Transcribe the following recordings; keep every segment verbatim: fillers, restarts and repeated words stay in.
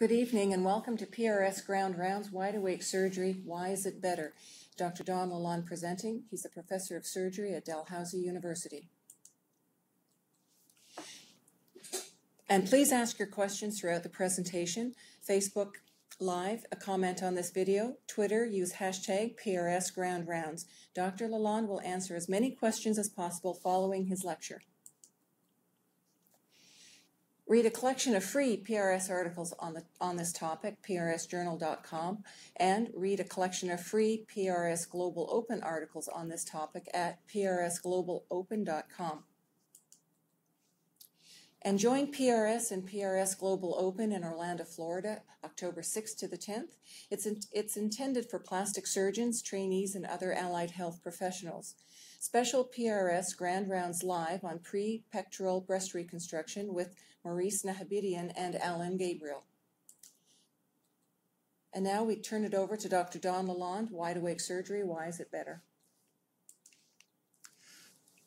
Good evening and welcome to P R S Grand Rounds, Wide Awake Surgery, Why Is It Better? Doctor Don Lalonde presenting. He's a professor of surgery at Dalhousie University. And please ask your questions throughout the presentation. Facebook Live, a comment on this video. Twitter, use hashtag P R S Grand Rounds. Doctor Lalonde will answer as many questions as possible following his lecture. Read a collection of free P R S articles on, the, on this topic, p r s journal dot com, and read a collection of free P R S Global Open articles on this topic at p r s global open dot com. And join P R S and P R S Global Open in Orlando, Florida, October sixth to the tenth. It's, in, it's intended for plastic surgeons, trainees, and other allied health professionals. Special P R S Grand Rounds Live on pre-pectoral breast reconstruction with Maurice Nahabedian and Alan Gabriel. And now we turn it over to Doctor Don Lalonde, Wide Awake Surgery, Why Is It Better?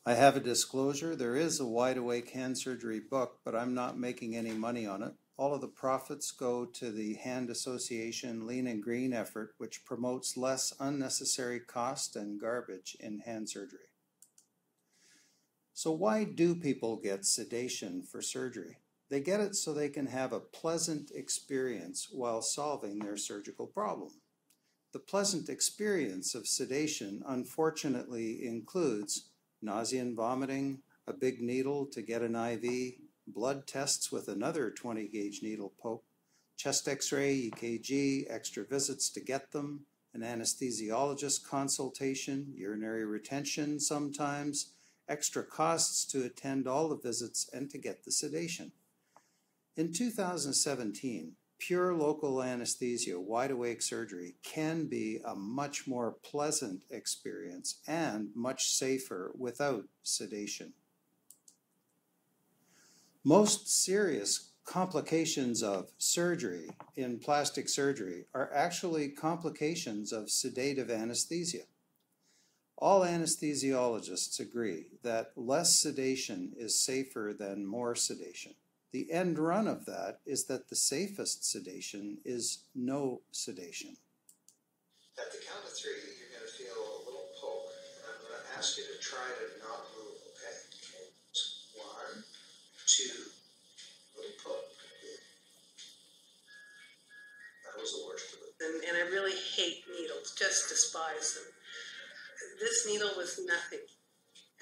I have a disclosure. There is a Wide Awake Hand Surgery book, but I'm not making any money on it. All of the profits go to the Hand Association Lean and Green effort, which promotes less unnecessary cost and garbage in hand surgery. So why do people get sedation for surgery? They get it so they can have a pleasant experience while solving their surgical problem. The pleasant experience of sedation unfortunately includes nausea and vomiting, a big needle to get an I V, blood tests with another twenty gauge needle poke, chest x-ray, E K G, extra visits to get them, an anesthesiologist consultation, urinary retention sometimes, extra costs to attend all the visits and to get the sedation. In two thousand seventeen, pure local anesthesia, Wide Awake Surgery, can be a much more pleasant experience and much safer without sedation. Most serious complications of surgery in plastic surgery are actually complications of sedative anesthesia. All anesthesiologists agree that less sedation is safer than more sedation. The end run of that is that the safest sedation is no sedation. At the count of three, you're going to feel a little poke. I'm going to ask you to try to not move, okay? One, two, little poke. That was the worst of it. And, and I really hate needles, just despise them. This needle was nothing,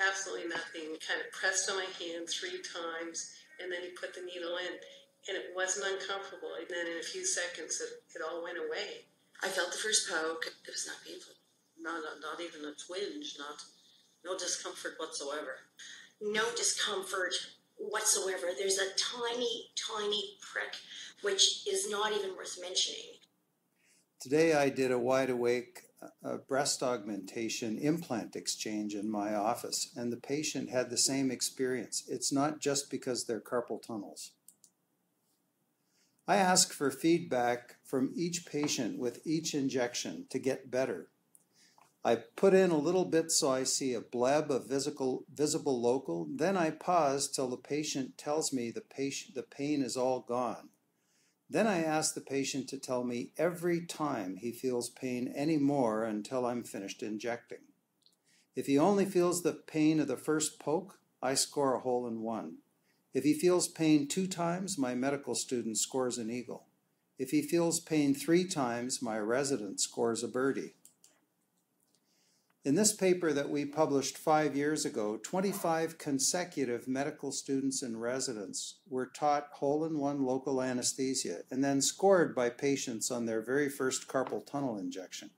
absolutely nothing. Kind of pressed on my hand three times, and then he put the needle in, and it wasn't uncomfortable. And then in a few seconds, it, it all went away. I felt the first poke. It was not painful, not, not, not even a twinge, not, no discomfort whatsoever. No discomfort whatsoever. There's a tiny, tiny prick, which is not even worth mentioning. Today, I did a Wide Awake a breast augmentation implant exchange in my office, and the patient had the same experience. It's not just because they're carpal tunnels. I ask for feedback from each patient with each injection to get better. I put in a little bit so I see a bleb of visible, visible local, then I pause till the patient tells me the, patient, the pain is all gone. Then I ask the patient to tell me every time he feels pain anymore until I'm finished injecting. If he only feels the pain of the first poke, I score a hole in one. If he feels pain two times, my medical student scores an eagle. If he feels pain three times, my resident scores a birdie. In this paper that we published five years ago, twenty-five consecutive medical students and residents were taught hole-in-one local anesthesia and then scored by patients on their very first carpal tunnel injection.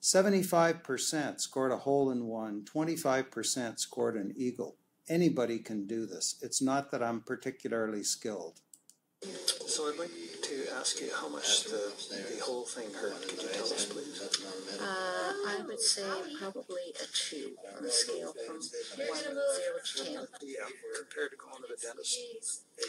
seventy-five percent scored a hole-in-one, twenty-five percent scored an eagle. Anybody can do this. It's not that I'm particularly skilled. So I'd like to ask you how much the, the whole thing hurt. Could you tell us, please? Uh, I would say probably a two on the scale from one, zero to ten. Yeah, compared to going to the dentist. It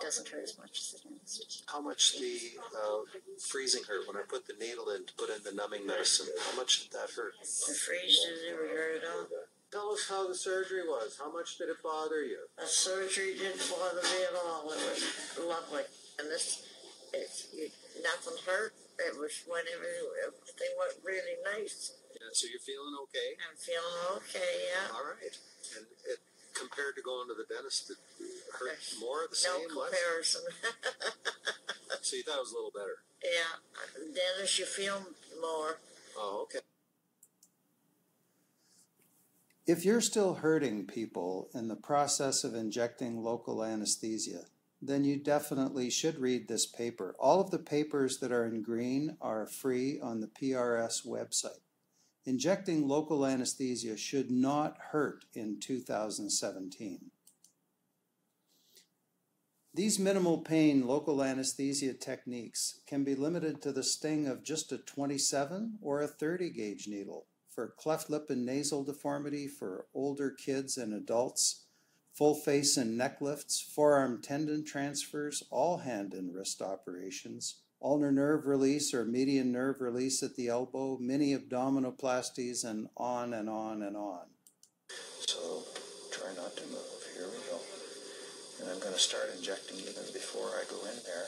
doesn't hurt as much as the dentist. How much the uh, freezing hurt when I put the needle in to put in the numbing medicine? How much did that hurt? The freeze didn't ever hurt at all. Tell us how the surgery was. How much did it bother you? The surgery didn't bother me at all. It was lovely. And this It's, you, nothing hurt. It was whatever, they went really nice. Yeah, so you're feeling okay? I'm feeling okay, yeah. All right. And it, compared to going to the dentist, it hurt more of the same? No comparison. So you thought it was a little better? Yeah. Dentist, you feel more. Oh, okay. If you're still hurting people in the process of injecting local anesthesia, then you definitely should read this paper. All of the papers that are in green are free on the P R S website. Injecting local anesthesia should not hurt in two thousand seventeen. These minimal pain local anesthesia techniques can be limited to the sting of just a twenty-seven or a thirty gauge needle for cleft lip and nasal deformity for older kids and adults, full face and neck lifts, forearm tendon transfers, all hand and wrist operations, ulnar nerve release or median nerve release at the elbow, mini abdominoplasties, and on and on and on. So try not to move. Here we go. And I'm going to start injecting even before I go in there.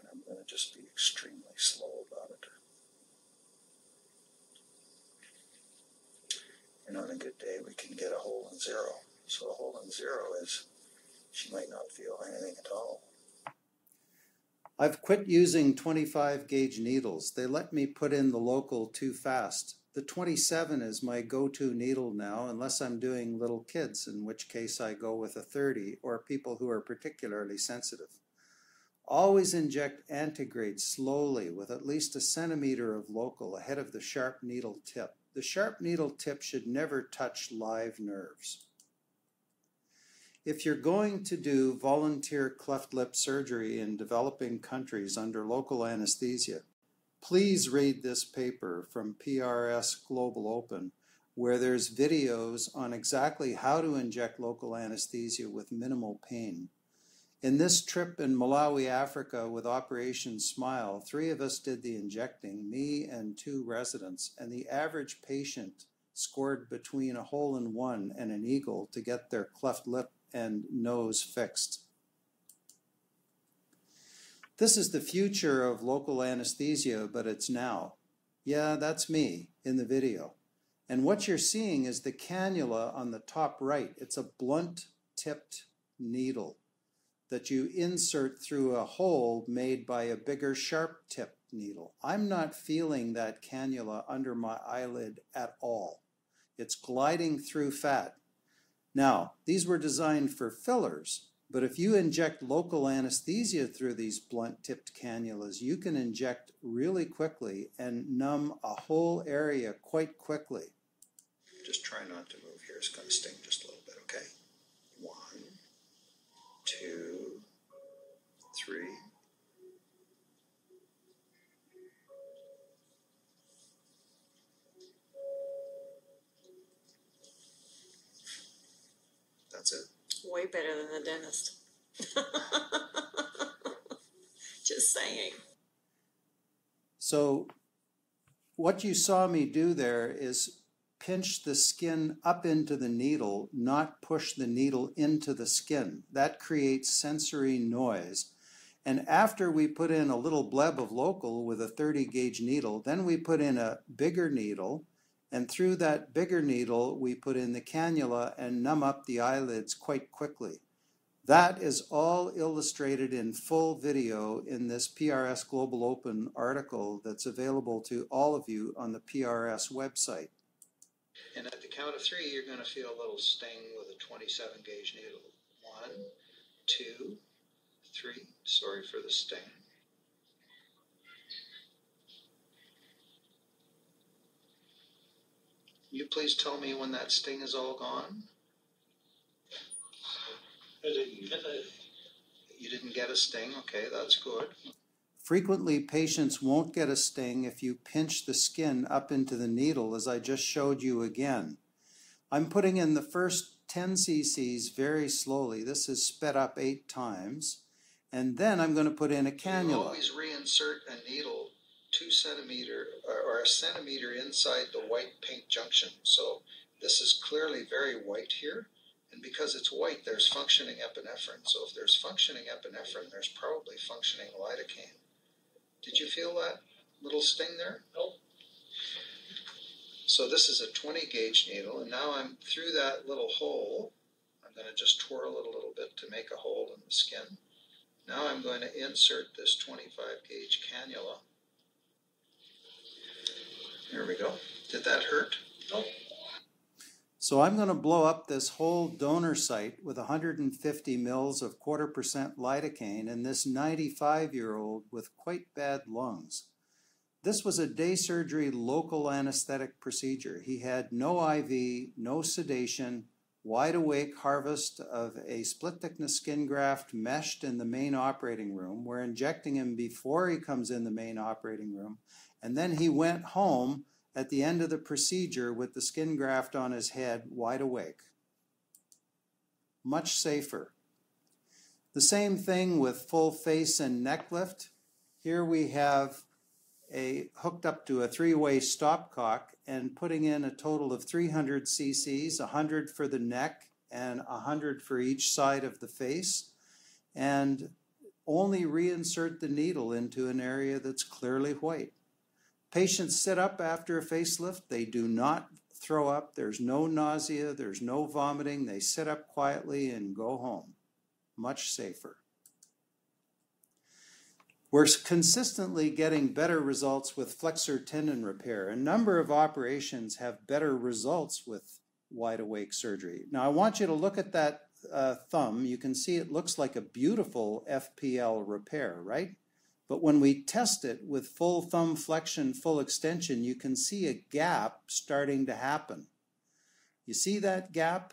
And I'm going to just be extremely slow about it. And on a good day, we can get a hole in zero. So a hole in zero is she might not feel anything at all. I've quit using twenty-five gauge needles. They let me put in the local too fast. The twenty-seven is my go-to needle now, unless I'm doing little kids, in which case I go with a thirty or people who are particularly sensitive. Always inject antegrade slowly with at least a centimeter of local ahead of the sharp needle tip. The sharp needle tip should never touch live nerves. If you're going to do volunteer cleft lip surgery in developing countries under local anesthesia, please read this paper from P R S Global Open, where there's videos on exactly how to inject local anesthesia with minimal pain. In this trip in Malawi, Africa, with Operation Smile, three of us did the injecting, me and two residents, and the average patient scored between a hole in one and an eagle to get their cleft lip and nose fixed. This is the future of local anesthesia, but it's now. Yeah, that's me in the video. And what you're seeing is the cannula on the top right. It's a blunt-tipped needle that you insert through a hole made by a bigger sharp-tipped needle. I'm not feeling that cannula under my eyelid at all. It's gliding through fat. Now, these were designed for fillers, but if you inject local anesthesia through these blunt-tipped cannulas, you can inject really quickly and numb a whole area quite quickly. Just try not to move here. It's going to sting just a little bit, okay? One, two, three. That's it. Way better than the dentist. Just saying. So what you saw me do there is pinch the skin up into the needle, not push the needle into the skin. That creates sensory noise. And after we put in a little bleb of local with a thirty gauge needle, then we put in a bigger needle, and through that bigger needle we put in the cannula and numb up the eyelids quite quickly. That is all illustrated in full video in this P R S Global Open article that's available to all of you on the P R S website. And at the count of three, you're going to feel a little sting with a twenty-seven gauge needle. One, two, three. Sorry for the sting. Will you please tell me when that sting is all gone? I didn't get it. You didn't get a sting? Okay, that's good. Frequently, patients won't get a sting if you pinch the skin up into the needle, as I just showed you again. I'm putting in the first ten c c's very slowly. This is sped up eight times. And then I'm going to put in a cannula. You always reinsert a needle two centimeter or a centimeter inside the white pink junction. So this is clearly very white here. And because it's white, there's functioning epinephrine. So if there's functioning epinephrine, there's probably functioning lidocaine. Did you feel that little sting there? Nope. So this is a twenty gauge needle, and now I'm through that little hole. I'm going to just twirl it a little bit to make a hole in the skin. Now I'm going to insert this twenty-five gauge cannula. There we go. Did that hurt? Nope. So I'm going to blow up this whole donor site with one hundred fifty mils of quarter percent lidocaine in this ninety-five-year-old with quite bad lungs. This was a day surgery local anesthetic procedure. He had no I V, no sedation, wide awake harvest of a split-thickness skin graft meshed in the main operating room. We're injecting him before he comes in the main operating room, and then he went home at the end of the procedure with the skin graft on his head, wide awake. Much safer. The same thing with full face and neck lift. Here we have a hooked up to a three-way stopcock and putting in a total of three hundred cc's, one hundred for the neck and one hundred for each side of the face, and only reinsert the needle into an area that's clearly white. Patients sit up after a facelift. They do not throw up. There's no nausea. There's no vomiting. They sit up quietly and go home. Much safer. We're consistently getting better results with flexor tendon repair. A number of operations have better results with wide awake surgery. Now, I want you to look at that uh, thumb. You can see it looks like a beautiful F P L repair, right? But when we test it with full thumb flexion, full extension, you can see a gap starting to happen. You see that gap?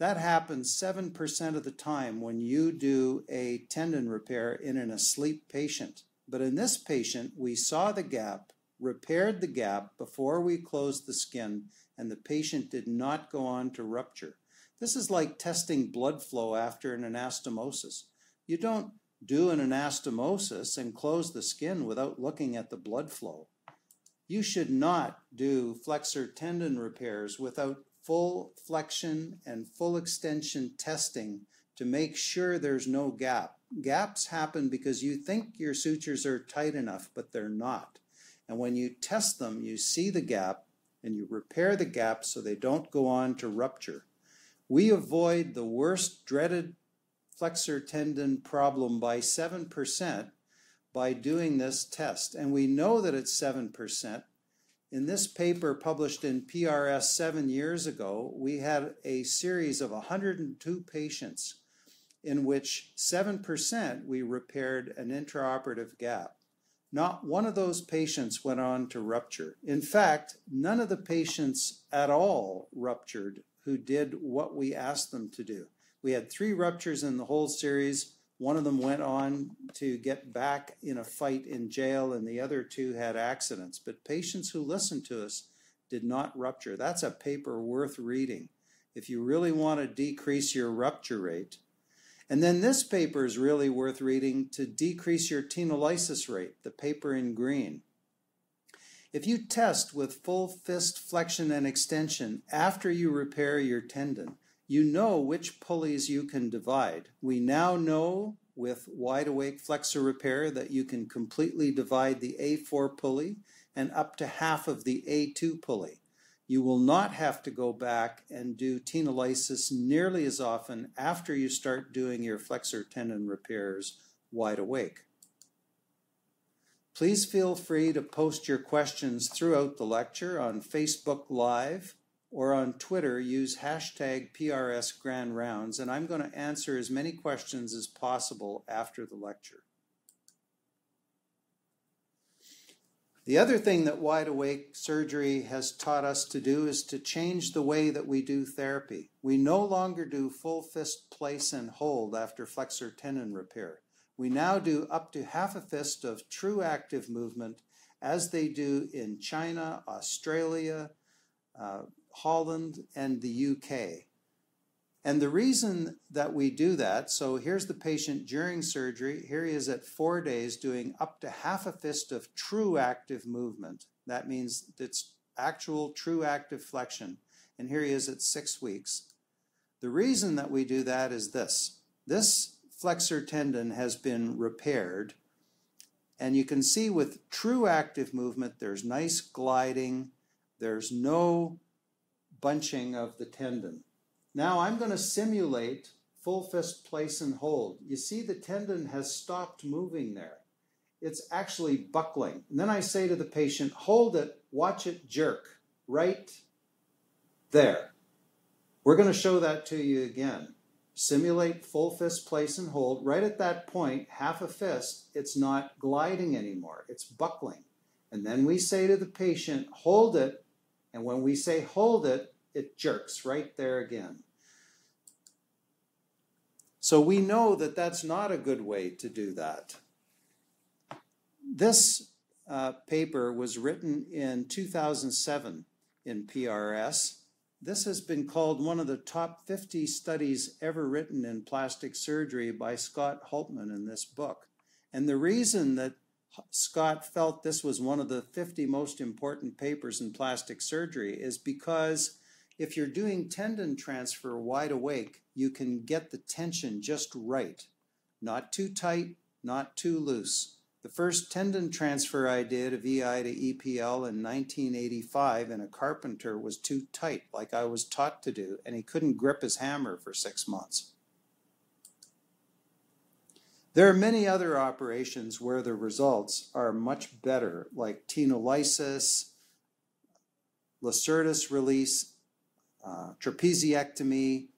That happens seven percent of the time when you do a tendon repair in an asleep patient. But in this patient, we saw the gap, repaired the gap before we closed the skin, and the patient did not go on to rupture. This is like testing blood flow after an anastomosis. You don't do an anastomosis and close the skin without looking at the blood flow. You should not do flexor tendon repairs without full flexion and full extension testing to make sure there's no gap. Gaps happen because you think your sutures are tight enough, but they're not. And when you test them, you see the gap and you repair the gap so they don't go on to rupture. We avoid the worst dreaded flexor tendon problem by seven percent by doing this test. And we know that it's seven percent. In this paper published in P R S seven years ago, we had a series of one hundred two patients in which seven percent we repaired an intraoperative gap. Not one of those patients went on to rupture. In fact, none of the patients at all ruptured who did what we asked them to do. We had three ruptures in the whole series. One of them went on to get back in a fight in jail, and the other two had accidents. But patients who listened to us did not rupture. That's a paper worth reading if you really want to decrease your rupture rate. And then this paper is really worth reading to decrease your tenolysis rate, the paper in green. If you test with full fist flexion and extension after you repair your tendon, you know which pulleys you can divide. We now know with wide awake flexor repair that you can completely divide the A four pulley and up to half of the A two pulley. You will not have to go back and do tenolysis nearly as often after you start doing your flexor tendon repairs wide awake. Please feel free to post your questions throughout the lecture on Facebook Live or on Twitter. Use hashtag P R S Grand Rounds, and I'm going to answer as many questions as possible after the lecture. The other thing that wide awake surgery has taught us to do is to change the way that we do therapy. We no longer do full fist place and hold after flexor tendon repair. We now do up to half a fist of true active movement as they do in China, Australia, uh, Holland, and the U K. And the reason that we do that, so here's the patient during surgery. Here he is at four days doing up to half a fist of true active movement. That means it's actual true active flexion. And here he is at six weeks. The reason that we do that is this. This flexor tendon has been repaired, and you can see with true active movement, there's nice gliding, there's no bunching of the tendon. Now I'm going to simulate full fist place and hold. You see the tendon has stopped moving there. It's actually buckling. And then I say to the patient, hold it, watch it jerk, right there. We're going to show that to you again. Simulate full fist place and hold. Right at that point, half a fist, it's not gliding anymore. It's buckling. And then we say to the patient, hold it. And when we say hold it, it jerks right there again. So we know that that's not a good way to do that. This uh, paper was written in two thousand seven in P R S. This has been called one of the top fifty studies ever written in plastic surgery by Scott Hultman in this book. And the reason that Scott felt this was one of the fifty most important papers in plastic surgery is because if you're doing tendon transfer wide awake, you can get the tension just right. Not too tight, not too loose. The first tendon transfer I did of E I to E P L in nineteen eighty-five in a carpenter was too tight, like I was taught to do, and he couldn't grip his hammer for six months. There are many other operations where the results are much better, like tenolysis, lacertus release, uh, trapeziectomy,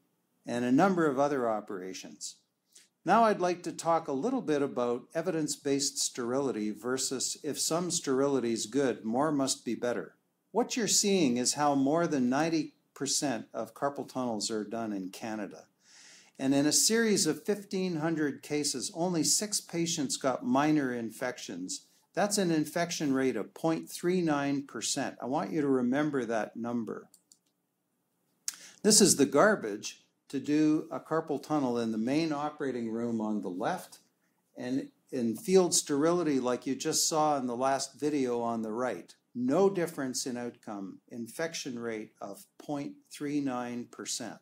and a number of other operations. Now I'd like to talk a little bit about evidence-based sterility versus if some sterility is good, more must be better. What you're seeing is how more than ninety percent of carpal tunnels are done in Canada. And in a series of fifteen hundred cases, only six patients got minor infections. That's an infection rate of zero point three nine percent. I want you to remember that number. This is the garbage to do a carpal tunnel in the main operating room on the left, and in field sterility like you just saw in the last video on the right. No difference in outcome, infection rate of zero point three nine percent.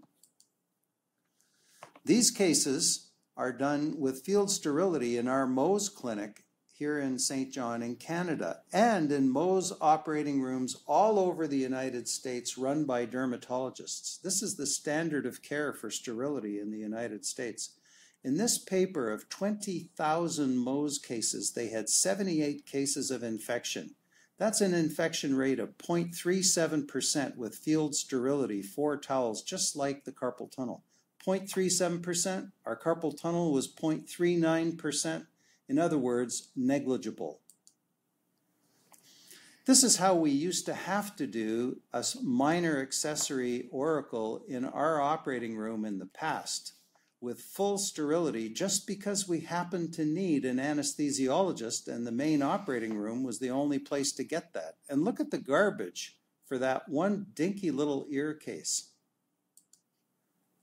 These cases are done with field sterility in our Mohs clinic here in Saint John in Canada, and in Mohs operating rooms all over the United States run by dermatologists. This is the standard of care for sterility in the United States. In this paper of twenty thousand Mohs cases, they had seventy-eight cases of infection. That's an infection rate of zero point three seven percent with field sterility, four towels, just like the carpal tunnel. zero point three seven percent, our carpal tunnel was zero point three nine percent. In other words, negligible. This is how we used to have to do a minor accessory auricle in our operating room in the past with full sterility just because we happened to need an anesthesiologist and the main operating room was the only place to get that. And look at the garbage for that one dinky little ear case.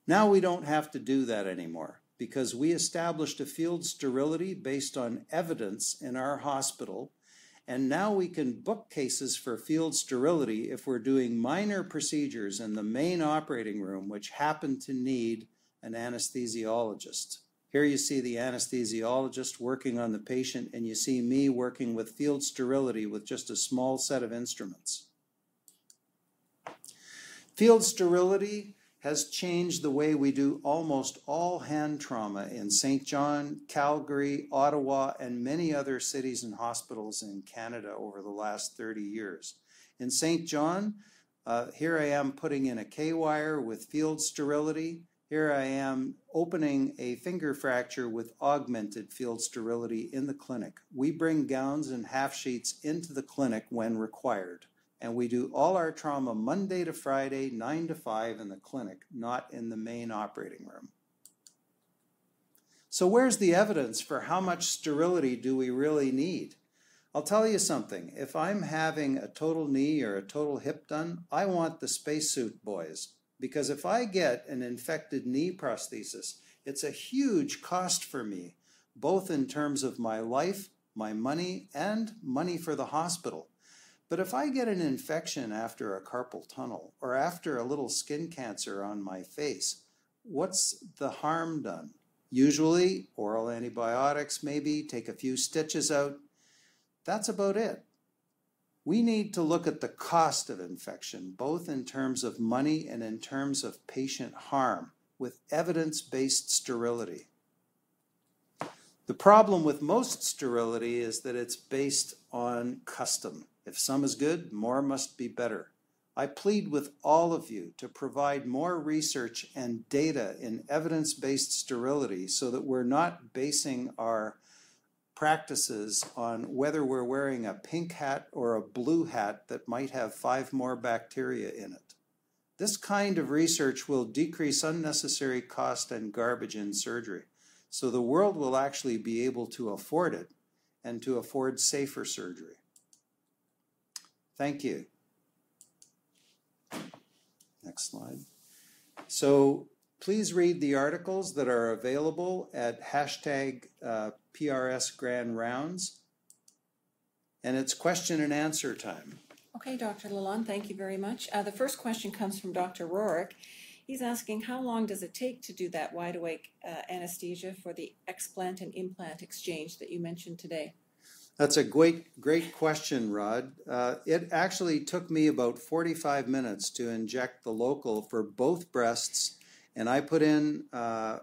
Now we don't have to do that anymore, because we established a field sterility based on evidence in our hospital, and now we can book cases for field sterility if we're doing minor procedures in the main operating room, which happen to need an anesthesiologist. Here you see the anesthesiologist working on the patient, and you see me working with field sterility with just a small set of instruments. Field sterility has changed the way we do almost all hand trauma in Saint John, Calgary, Ottawa, and many other cities and hospitals in Canada over the last thirty years. In Saint John, uh, here I am putting in a K-wire with field sterility. Here I am opening a finger fracture with augmented field sterility in the clinic. We bring gowns and half sheets into the clinic when required. And we do all our trauma Monday to Friday, nine to five in the clinic, not in the main operating room. So where's the evidence for how much sterility do we really need? I'll tell you something. If I'm having a total knee or a total hip done, I want the spacesuit boys. Because if I get an infected knee prosthesis, it's a huge cost for me, both in terms of my life, my money, and money for the hospital. But if I get an infection after a carpal tunnel or after a little skin cancer on my face, what's the harm done? Usually oral antibiotics, maybe take a few stitches out. That's about it. We need to look at the cost of infection, both in terms of money and in terms of patient harm, with evidence-based sterility. The problem with most sterility is that it's based on custom. If some is good, more must be better. I plead with all of you to provide more research and data in evidence-based sterility so that we're not basing our practices on whether we're wearing a pink hat or a blue hat that might have five more bacteria in it. This kind of research will decrease unnecessary cost and garbage in surgery, so the world will actually be able to afford it and to afford safer surgery. Thank you. Next slide. So please read the articles that are available at hashtag uh, P R S Grand Rounds. And it's question and answer time. Okay, Doctor Lalonde, thank you very much. Uh, the first question comes from Doctor Rorick. He's asking, how long does it take to do that wide awake uh, anesthesia for the explant and implant exchange that you mentioned today? That's a great, great question, Rod. Uh, it actually took me about forty-five minutes to inject the local for both breasts, and I put in uh,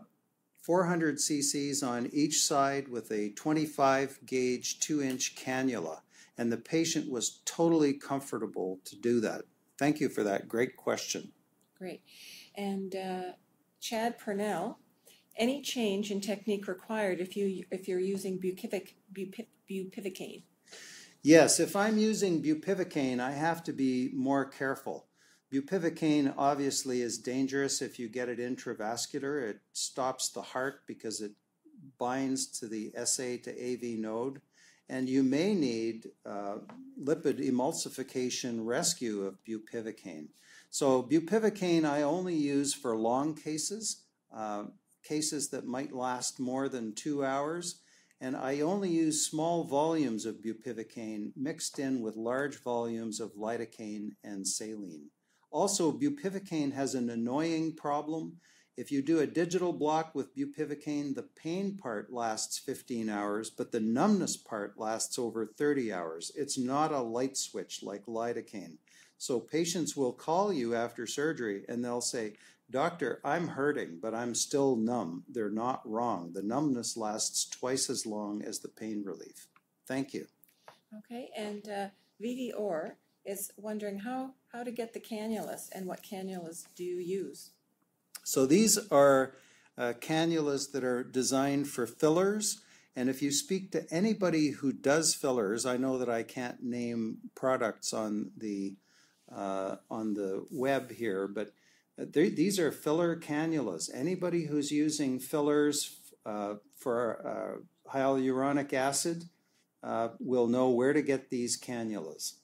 four hundred c c's on each side with a twenty-five gauge, two inch cannula, and the patient was totally comfortable to do that. Thank you for that great question. Great. And uh, Chad Purnell, any change in technique required if, you, if you're using bupivac, bupiv, bupivacaine? Yes, if I'm using bupivacaine, I have to be more careful. Bupivacaine obviously is dangerous if you get it intravascular. It stops the heart because it binds to the S A to A V node. And you may need uh, lipid emulsification rescue of bupivacaine. So bupivacaine I only use for long cases, uh, cases that might last more than two hours. And I only use small volumes of bupivacaine mixed in with large volumes of lidocaine and saline. Also, bupivacaine has an annoying problem. If you do a digital block with bupivacaine, the pain part lasts fifteen hours, but the numbness part lasts over thirty hours. It's not a light switch like lidocaine. So patients will call you after surgery and they'll say, "Doctor, I'm hurting, but I'm still numb." They're not wrong. The numbness lasts twice as long as the pain relief. Thank you. Okay, and uh, Vivi Orr is wondering how, how to get the cannulas and what cannulas do you use? So these are uh, cannulas that are designed for fillers. And if you speak to anybody who does fillers, I know that I can't name products on the, uh, on the web here, but these are filler cannulas. Anybody who's using fillers uh, for uh, hyaluronic acid uh, will know where to get these cannulas.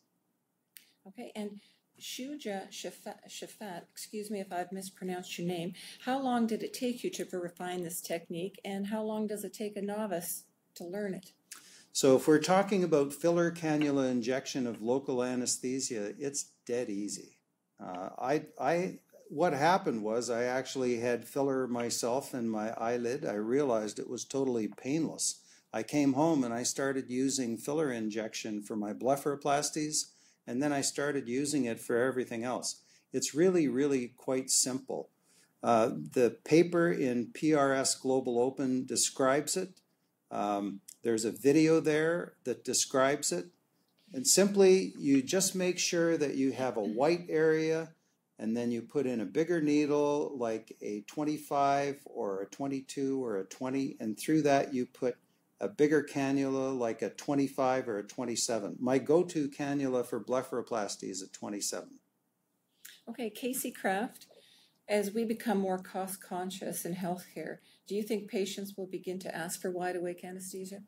Okay, and Shuja Shafat, excuse me if I've mispronounced your name, how long did it take you to refine this technique, and how long does it take a novice to learn it? So if we're talking about filler cannula injection of local anesthesia, it's dead easy. Uh, I, I, what happened was I actually had filler myself in my eyelid. I realized it was totally painless. I came home and I started using filler injection for my blepharoplasties, and then I started using it for everything else. It's really, really quite simple. Uh, the paper in P R S Global Open describes it. Um, there's a video there that describes it. And simply, you just make sure that you have a white area, and then you put in a bigger needle, like a twenty-five or a twenty-two or a twenty, and through that you put a bigger cannula like a twenty-five or a twenty-seven. My go-to cannula for blepharoplasty is a twenty-seven. Okay, Casey Kraft, as we become more cost-conscious in healthcare, do you think patients will begin to ask for wide-awake anesthesia?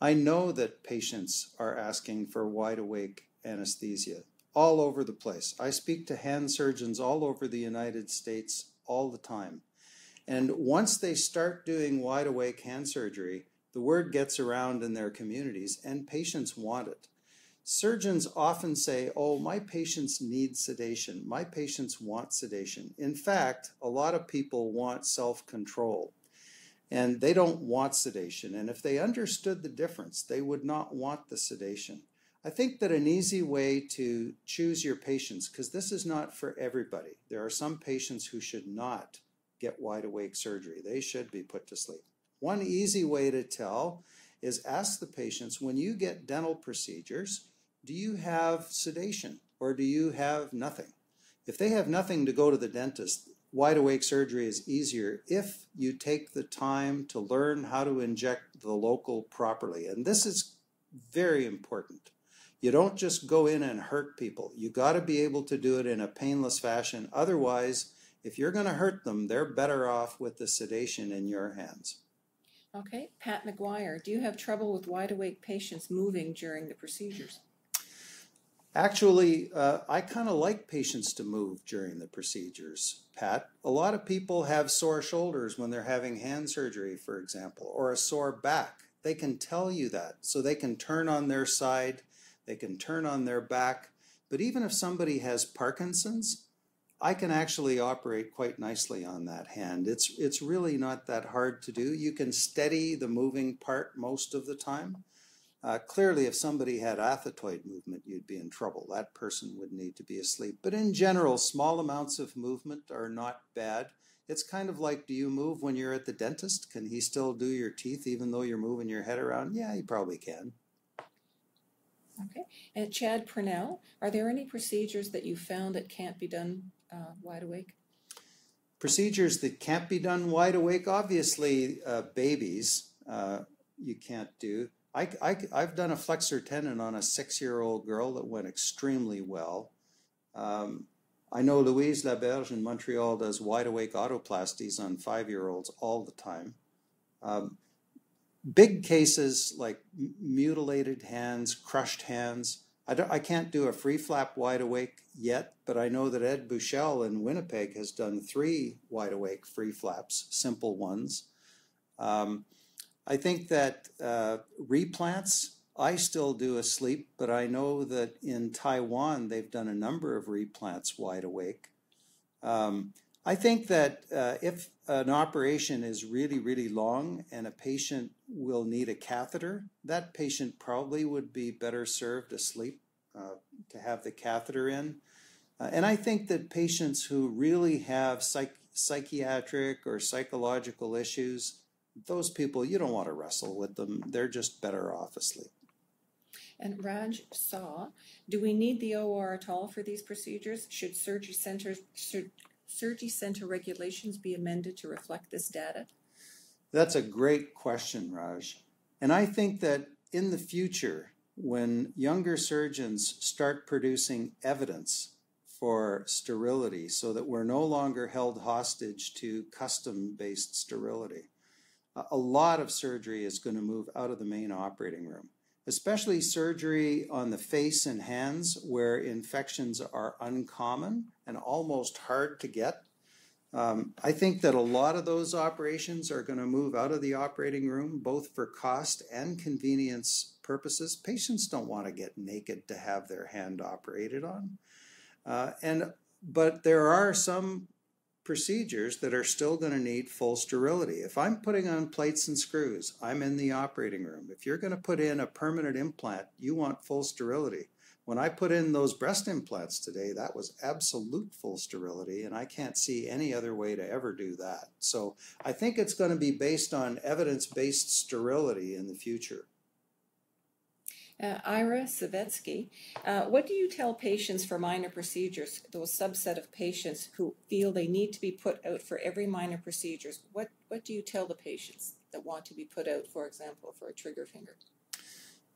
I know that patients are asking for wide-awake anesthesia all over the place. I speak to hand surgeons all over the United States all the time. And once they start doing wide-awake hand surgery, the word gets around in their communities, and patients want it. Surgeons often say, oh, my patients need sedation. My patients want sedation. In fact, a lot of people want self-control, and they don't want sedation. And if they understood the difference, they would not want the sedation. I think that an easy way to choose your patients, because this is not for everybody. There are some patients who should not get wide awake surgery. They should be put to sleep. One easy way to tell is ask the patients, when you get dental procedures, do you have sedation or do you have nothing? If they have nothing to go to the dentist, wide awake surgery is easier if you take the time to learn how to inject the local properly. And this is very important. You don't just go in and hurt people. You got to be able to do it in a painless fashion. Otherwise, if you're going to hurt them, they're better off with the sedation in your hands. Okay. Pat McGuire, do you have trouble with wide awake patients moving during the procedures? Actually, uh, I kind of like patients to move during the procedures, Pat. A lot of people have sore shoulders when they're having hand surgery, for example, or a sore back. They can tell you that. So they can turn on their side, they can turn on their back. But even if somebody has Parkinson's, I can actually operate quite nicely on that hand. It's, it's really not that hard to do. You can steady the moving part most of the time. Uh, clearly, if somebody had athetoid movement, you'd be in trouble. That person would need to be asleep. But in general, small amounts of movement are not bad. It's kind of like, do you move when you're at the dentist? Can he still do your teeth even though you're moving your head around? Yeah, he probably can. Okay. And Chad Purnell, are there any procedures that you found that can't be done uh, wide awake? Procedures that can't be done wide awake? Obviously, uh, babies uh, you can't do. I, I, I've done a flexor tendon on a six-year-old girl that went extremely well. Um, I know Louise Laberge in Montreal does wide awake autoplasties on five-year-olds all the time. Um, Big cases like mutilated hands, crushed hands. I, don't, I can't do a free flap wide awake yet, but I know that Ed Bouchel in Winnipeg has done three wide awake free flaps, simple ones. Um, I think that uh, replants, I still do asleep, but I know that in Taiwan they've done a number of replants wide awake. Um, I think that uh, if an operation is really, really long and a patient will need a catheter, that patient probably would be better served asleep uh, to have the catheter in. Uh, and I think that patients who really have psych psychiatric or psychological issues, those people, you don't want to wrestle with them. They're just better off asleep. And Raj Saw, do we need the O R at all for these procedures? Should surgery centers... Should Surgery center regulations be amended to reflect this data? That's a great question, Raj. And I think that in the future, when younger surgeons start producing evidence for sterility so that we're no longer held hostage to custom-based sterility, a lot of surgery is going to move out of the main operating room, especially surgery on the face and hands where infections are uncommon and almost hard to get. Um, I think that a lot of those operations are going to move out of the operating room, both for cost and convenience purposes. Patients don't want to get naked to have their hand operated on. Uh, and but there are some procedures that are still going to need full sterility. If I'm putting on plates and screws, I'm in the operating room. If you're going to put in a permanent implant, you want full sterility. When I put in those breast implants today, that was absolute full sterility, and I can't see any other way to ever do that. So I think it's going to be based on evidence-based sterility in the future. Uh, Ira Savetsky, uh, what do you tell patients for minor procedures, those subset of patients who feel they need to be put out for every minor procedures? What, what do you tell the patients that want to be put out, for example, for a trigger finger?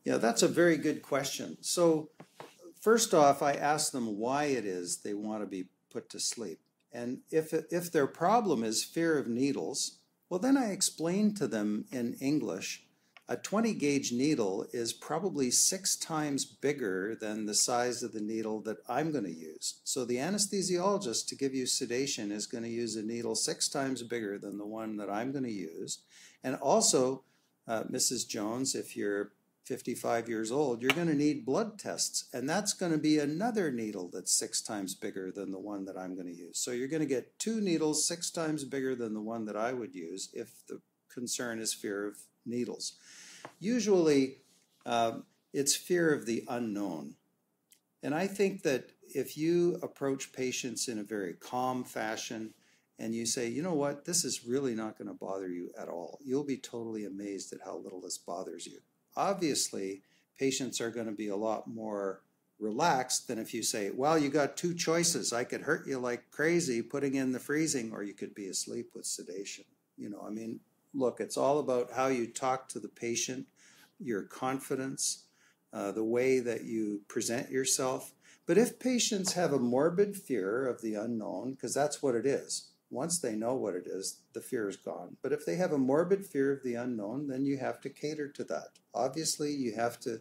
Yeah, that's a very good question. So first off, I ask them why it is they want to be put to sleep. And if, if their problem is fear of needles, well, then I explain to them in English, a twenty gauge needle is probably six times bigger than the size of the needle that I'm going to use. So the anesthesiologist, to give you sedation, is going to use a needle six times bigger than the one that I'm going to use. And also, uh, Missus Jones, if you're fifty-five years old, you're going to need blood tests. And that's going to be another needle that's six times bigger than the one that I'm going to use. So you're going to get two needles six times bigger than the one that I would use if the concern is fear of needles. Usually, um, it's fear of the unknown. And I think that if you approach patients in a very calm fashion and you say, you know what, this is really not going to bother you at all, you'll be totally amazed at how little this bothers you. Obviously, patients are going to be a lot more relaxed than if you say, well, you got two choices. I could hurt you like crazy putting in the freezing, or you could be asleep with sedation. You know, I mean, look, it's all about how you talk to the patient, your confidence, uh, the way that you present yourself. But if patients have a morbid fear of the unknown, because that's what it is, once they know what it is, the fear is gone. But if they have a morbid fear of the unknown, then you have to cater to that. Obviously, you have to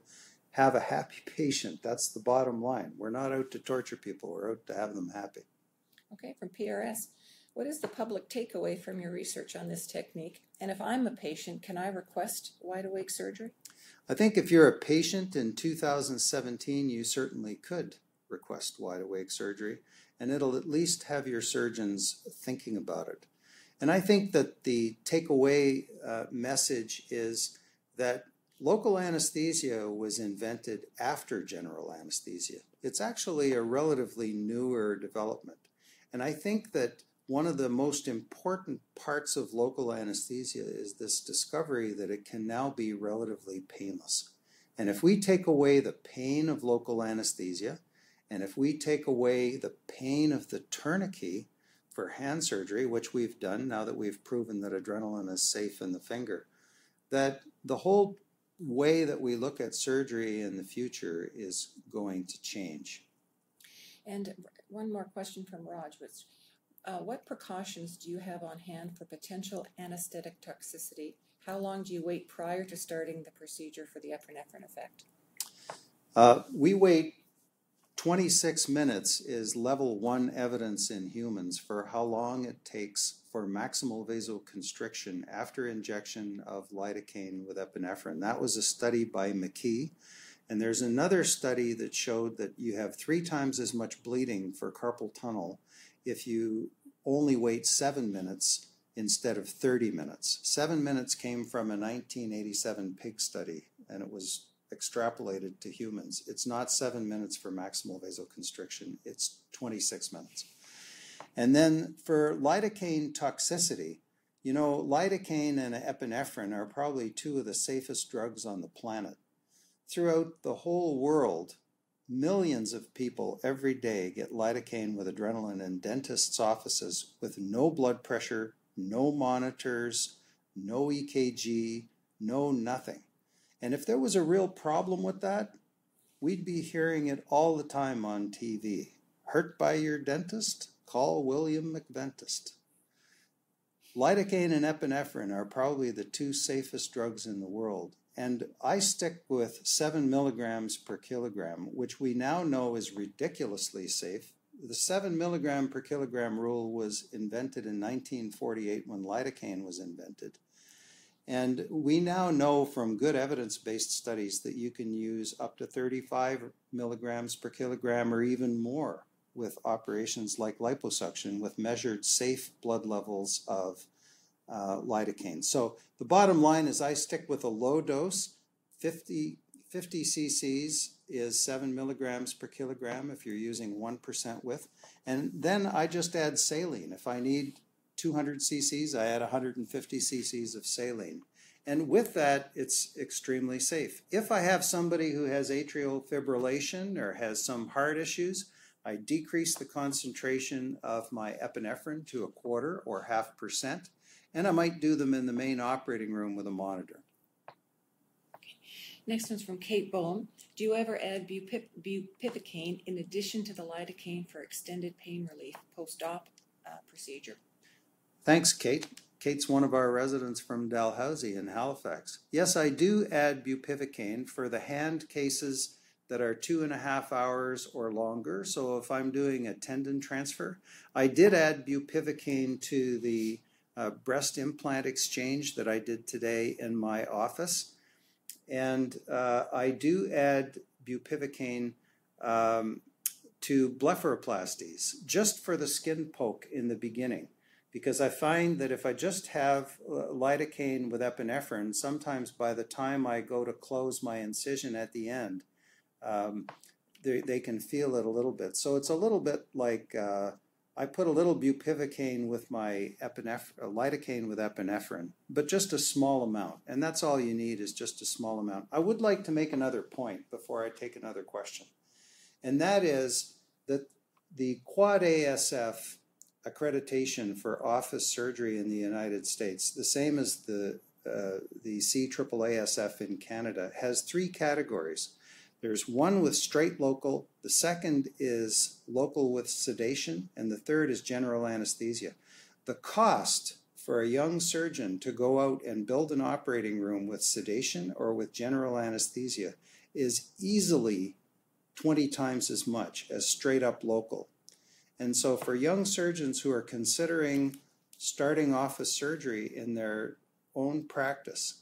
have a happy patient. That's the bottom line. We're not out to torture people. We're out to have them happy. Okay, from P R S, what is the public takeaway from your research on this technique? And if I'm a patient, can I request Wide Awake Surgery? I think if you're a patient in two thousand seventeen, you certainly could request Wide Awake Surgery, and it'll at least have your surgeons thinking about it. And I think that the takeaway uh, message is that local anesthesia was invented after general anesthesia. It's actually a relatively newer development. And I think that one of the most important parts of local anesthesia is this discovery that it can now be relatively painless. And if we take away the pain of local anesthesia, and if we take away the pain of the tourniquet for hand surgery, which we've done now that we've proven that adrenaline is safe in the finger, that the whole way that we look at surgery in the future is going to change. And one more question from Raj, which, uh, what precautions do you have on hand for potential anesthetic toxicity? How long do you wait prior to starting the procedure for the epinephrine effect? Uh, we wait twenty-six minutes is level one evidence in humans for how long it takes for maximal vasoconstriction after injection of lidocaine with epinephrine. That was a study by McKee. And there's another study that showed that you have three times as much bleeding for carpal tunnel if you only wait seven minutes instead of thirty minutes. Seven minutes came from a nineteen eighty-seven pig study, and it was extrapolated to humans. It's not seven minutes for maximal vasoconstriction, it's twenty-six minutes. And then for lidocaine toxicity, you know, lidocaine and epinephrine are probably two of the safest drugs on the planet. Throughout the whole world, millions of people every day get lidocaine with adrenaline in dentists' offices with no blood pressure, no monitors, no E K G, no nothing. And if there was a real problem with that, we'd be hearing it all the time on T V. Hurt by your dentist? Call William McVentist. Lidocaine and epinephrine are probably the two safest drugs in the world. And I stick with seven milligrams per kilogram, which we now know is ridiculously safe. The seven milligram per kilogram rule was invented in nineteen forty-eight when lidocaine was invented. And we now know from good evidence-based studies that you can use up to thirty-five milligrams per kilogram or even more with operations like liposuction with measured safe blood levels of uh, lidocaine. So the bottom line is I stick with a low dose. fifty, fifty cc's is seven milligrams per kilogram if you're using one percent with. And then I just add saline. If I need two hundred cc's, I add one hundred fifty cc's of saline. And with that, it's extremely safe. If I have somebody who has atrial fibrillation or has some heart issues, I decrease the concentration of my epinephrine to a quarter or half percent, and I might do them in the main operating room with a monitor. Okay. Next one's from Kate Bohm. Do you ever add bupiv bupivacaine in addition to the lidocaine for extended pain relief post-op uh, procedure? Thanks, Kate. Kate's one of our residents from Dalhousie in Halifax. Yes, I do add bupivacaine for the hand cases that are two and a half hours or longer. So if I'm doing a tendon transfer, I did add bupivacaine to the uh, breast implant exchange that I did today in my office. And uh, I do add bupivacaine um, to blepharoplasties, just for the skin poke in the beginning, because I find that if I just have lidocaine with epinephrine, sometimes by the time I go to close my incision at the end, um, they, they can feel it a little bit. So it's a little bit like uh, I put a little bupivacaine with my epinephrine, lidocaine with epinephrine, but just a small amount. And that's all you need, is just a small amount. I would like to make another point before I take another question. And that is that the Quad A S F accreditation for office surgery in the United States, the same as the, uh, the C A A A S F in Canada, has three categories. There's one with straight local, the second is local with sedation, and the third is general anesthesia. The cost for a young surgeon to go out and build an operating room with sedation or with general anesthesia is easily twenty times as much as straight up local. And so for young surgeons who are considering starting office surgery in their own practice,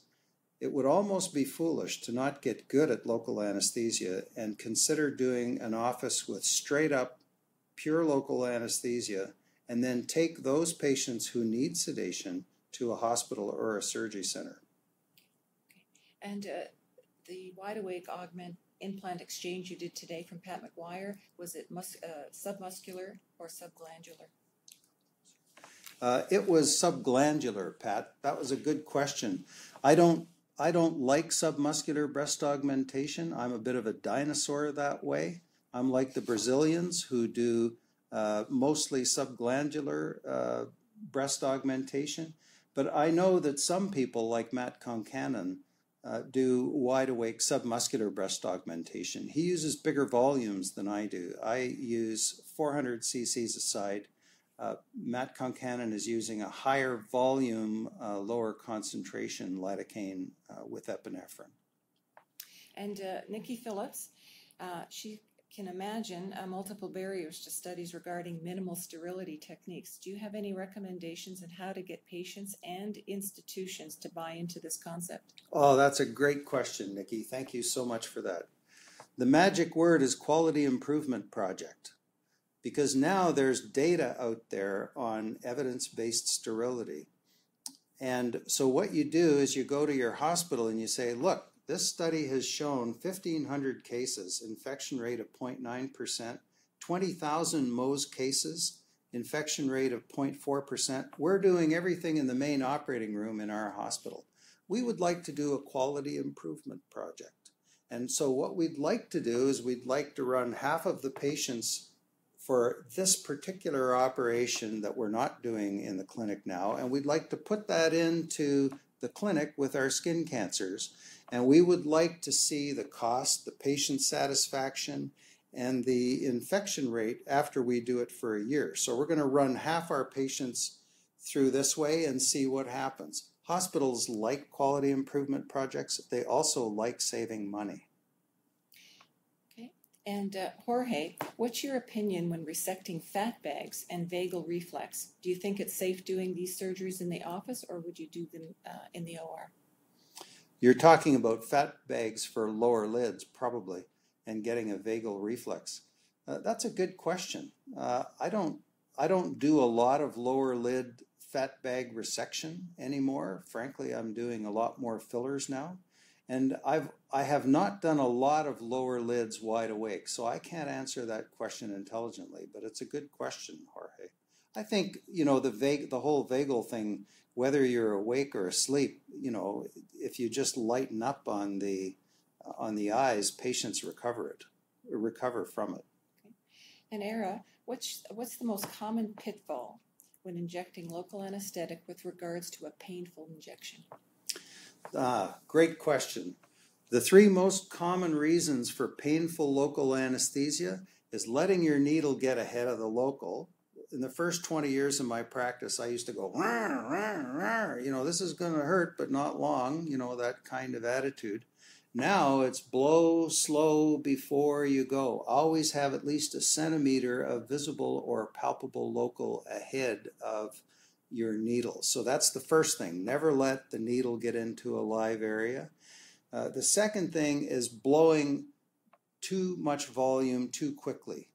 it would almost be foolish to not get good at local anesthesia and consider doing an office with straight up pure local anesthesia, and then take those patients who need sedation to a hospital or a surgery center. Okay. And uh, the Wide Awake Augment implant exchange you did today from Pat McGuire, was it mus uh, submuscular or subglandular? Uh, it was subglandular, Pat. That was a good question. I don't, I don't like submuscular breast augmentation. I'm a bit of a dinosaur that way. I'm like the Brazilians who do uh, mostly subglandular uh, breast augmentation. But I know that some people, like Matt Concannon, Uh, do Wide Awake submuscular breast augmentation. He uses bigger volumes than I do. I use four hundred c c's a side. Uh, Matt Concannon is using a higher volume, uh, lower concentration lidocaine uh, with epinephrine. And uh, Nikki Phillips, uh, she can imagine uh, multiple barriers to studies regarding minimal sterility techniques. Do you have any recommendations on how to get patients and institutions to buy into this concept? Oh, that's a great question, Nikki. Thank you so much for that. The magic word is quality improvement project, because now there's data out there on evidence-based sterility. And so what you do is you go to your hospital and you say, look, this study has shown fifteen hundred cases, infection rate of zero point nine percent, twenty thousand Mohs cases, infection rate of zero point four percent. We're doing everything in the main operating room in our hospital. We would like to do a quality improvement project. And so what we'd like to do is we'd like to run half of the patients for this particular operation that we're not doing in the clinic now, and we'd like to put that into the clinic with our skin cancers. And we would like to see the cost, the patient satisfaction, and the infection rate after we do it for a year. So we're going to run half our patients through this way and see what happens. Hospitals like quality improvement projects. They also like saving money. Okay. And uh, Jorge, what's your opinion when resecting fat bags and vagal reflex? Do you think it's safe doing these surgeries in the office, or would you do them uh, in the O R? You're talking about fat bags for lower lids, probably, and getting a vagal reflex. Uh, that's a good question. Uh, I don't, I don't do a lot of lower lid fat bag resection anymore. Frankly, I'm doing a lot more fillers now, and I've, I have not done a lot of lower lids Wide Awake, so I can't answer that question intelligently. But it's a good question, Jorge. I think, you know, the vague, the whole vagal thing, whether you're awake or asleep, you know, if you just lighten up on the on the eyes, patients recover it, recover from it. Okay. And Era, what's what's the most common pitfall when injecting local anesthetic with regards to a painful injection? Ah, great question. The three most common reasons for painful local anesthesia is letting your needle get ahead of the local. In the first twenty years of my practice, I used to go, rawr, rawr, rawr. You know, this is going to hurt, but not long, you know, that kind of attitude. Now it's blow slow before you go. Always have at least a centimeter of visible or palpable local ahead of your needle. So that's the first thing. Never let the needle get into a live area. Uh, the second thing is blowing too much volume too quickly.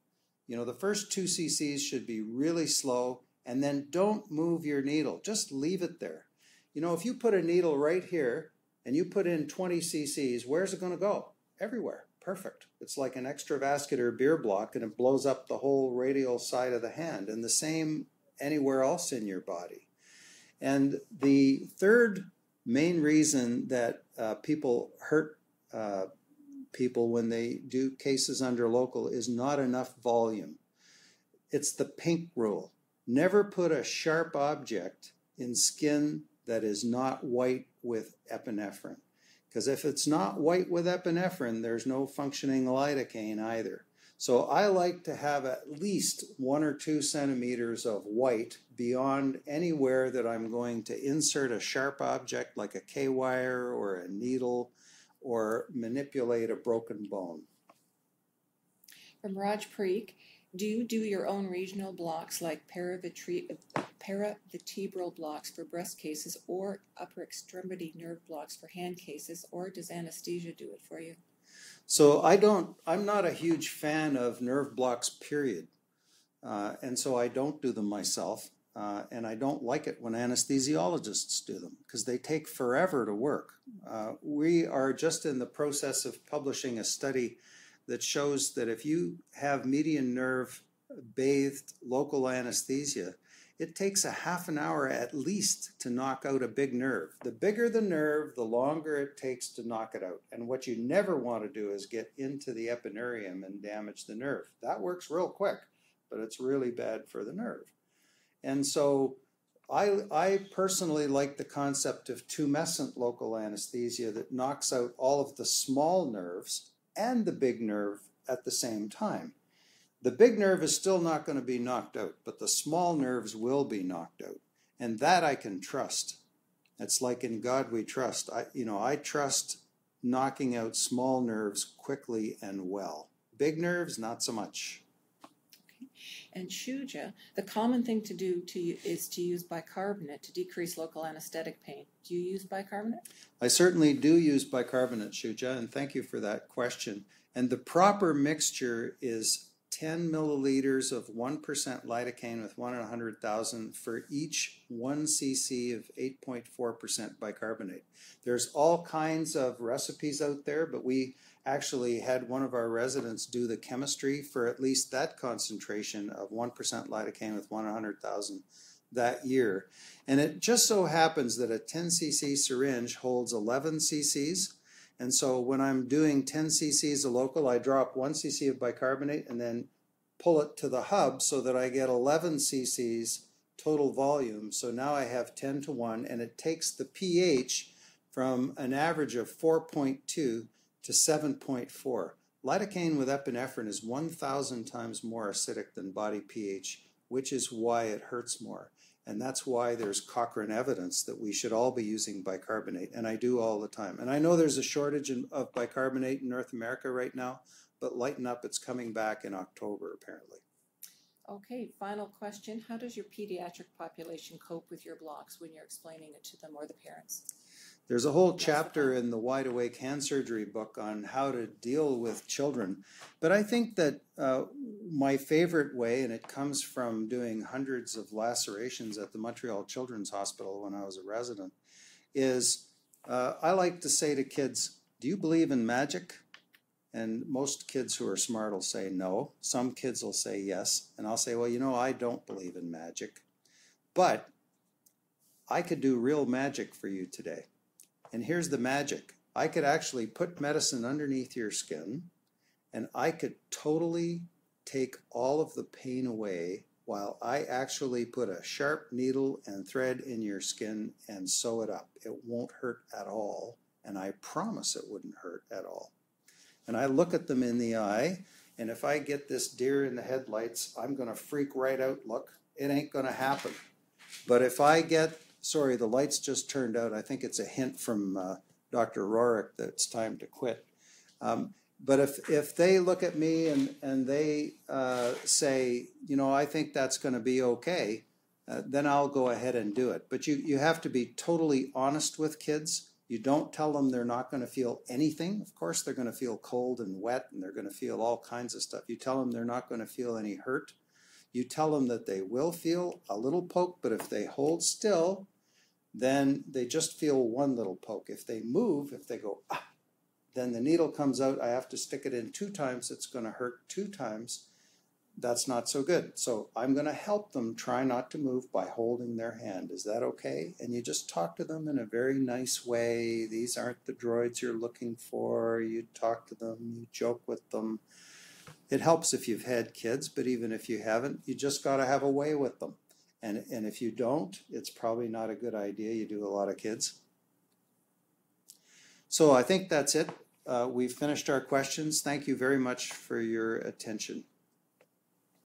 You know, the first two cc's should be really slow, and then don't move your needle. Just leave it there. You know, if you put a needle right here and you put in twenty cc's, where's it going to go? Everywhere. Perfect. It's like an extravascular beer block, and it blows up the whole radial side of the hand, and the same anywhere else in your body. And the third main reason that uh, people hurt uh, people when they do cases under local is not enough volume. It's the pink rule. Never put a sharp object in skin that is not white with epinephrine. Because if it's not white with epinephrine, there's no functioning lidocaine either. So I like to have at least one or two centimeters of white beyond anywhere that I'm going to insert a sharp object like a K-wire or a needle or manipulate a broken bone. From Raj Preek, do you do your own regional blocks like paravertebral blocks for breast cases or upper extremity nerve blocks for hand cases, or does anesthesia do it for you? So I don't, I'm not a huge fan of nerve blocks, period. Uh, and so I don't do them myself. Uh, and I don't like it when anesthesiologists do them because they take forever to work. Uh, we are just in the process of publishing a study that shows that if you have median nerve bathed local anesthesia, it takes a half an hour at least to knock out a big nerve. The bigger the nerve, the longer it takes to knock it out. And what you never want to do is get into the epineurium and damage the nerve. That works real quick, but it's really bad for the nerve. And so I, I personally like the concept of tumescent local anesthesia that knocks out all of the small nerves and the big nerve at the same time. The big nerve is still not going to be knocked out, but the small nerves will be knocked out. And that I can trust. It's like in God we trust. I, you know, I trust knocking out small nerves quickly and well. Big nerves, not so much. And Shuja, the common thing to do to you is to use bicarbonate to decrease local anesthetic pain. Do you use bicarbonate? I certainly do use bicarbonate, Shuja, and thank you for that question. And the proper mixture is ten milliliters of one percent lidocaine with one in one hundred thousand for each one cc of eight point four percent bicarbonate. There's all kinds of recipes out there, but we actually had one of our residents do the chemistry for at least that concentration of one percent lidocaine with one in one hundred thousand that year. And it just so happens that a ten cc syringe holds eleven cc's. And so when I'm doing ten cc's of local, I drop one cc of bicarbonate and then pull it to the hub so that I get eleven cc's total volume. So now I have ten to one, and it takes the pH from an average of four point two to seven point four. Lidocaine with epinephrine is one thousand times more acidic than body pH, which is why it hurts more. And that's why there's Cochrane evidence that we should all be using bicarbonate, and I do all the time. And I know there's a shortage in, of bicarbonate in North America right now, but lighten up, it's coming back in October, apparently. Okay, final question. How does your pediatric population cope with your blocks when you're explaining it to them or the parents? There's a whole chapter in the Wide Awake Hand Surgery book on how to deal with children. But I think that uh, my favorite way, and it comes from doing hundreds of lacerations at the Montreal Children's Hospital when I was a resident, is uh, I like to say to kids, do you believe in magic? And most kids who are smart will say no. Some kids will say yes. And I'll say, well, you know, I don't believe in magic. But I could do real magic for you today. And here's the magic. I could actually put medicine underneath your skin, and I could totally take all of the pain away while I actually put a sharp needle and thread in your skin and sew it up. It won't hurt at all, and I promise it wouldn't hurt at all. And I look at them in the eye, and if I get this deer in the headlights, I'm going to freak right out. Look, it ain't going to happen. But if I get... Sorry, the lights just turned out. I think it's a hint from uh, Doctor Rorick that it's time to quit. Um, but if, if they look at me and, and they uh, say, you know, I think that's going to be okay, uh, then I'll go ahead and do it. But you, you have to be totally honest with kids. You don't tell them they're not going to feel anything. Of course, they're going to feel cold and wet, and they're going to feel all kinds of stuff. You tell them they're not going to feel any hurt. You tell them that they will feel a little poke, but if they hold still, then they just feel one little poke. If they move, if they go, ah, then the needle comes out. I have to stick it in two times. It's going to hurt two times. That's not so good. So I'm going to help them try not to move by holding their hand. Is that okay? And you just talk to them in a very nice way. These aren't the droids you're looking for. You talk to them. You joke with them. It helps if you've had kids, but even if you haven't, you just got to have a way with them. And, and if you don't, it's probably not a good idea. You do a lot of kids. So I think that's it. Uh, we've finished our questions. Thank you very much for your attention.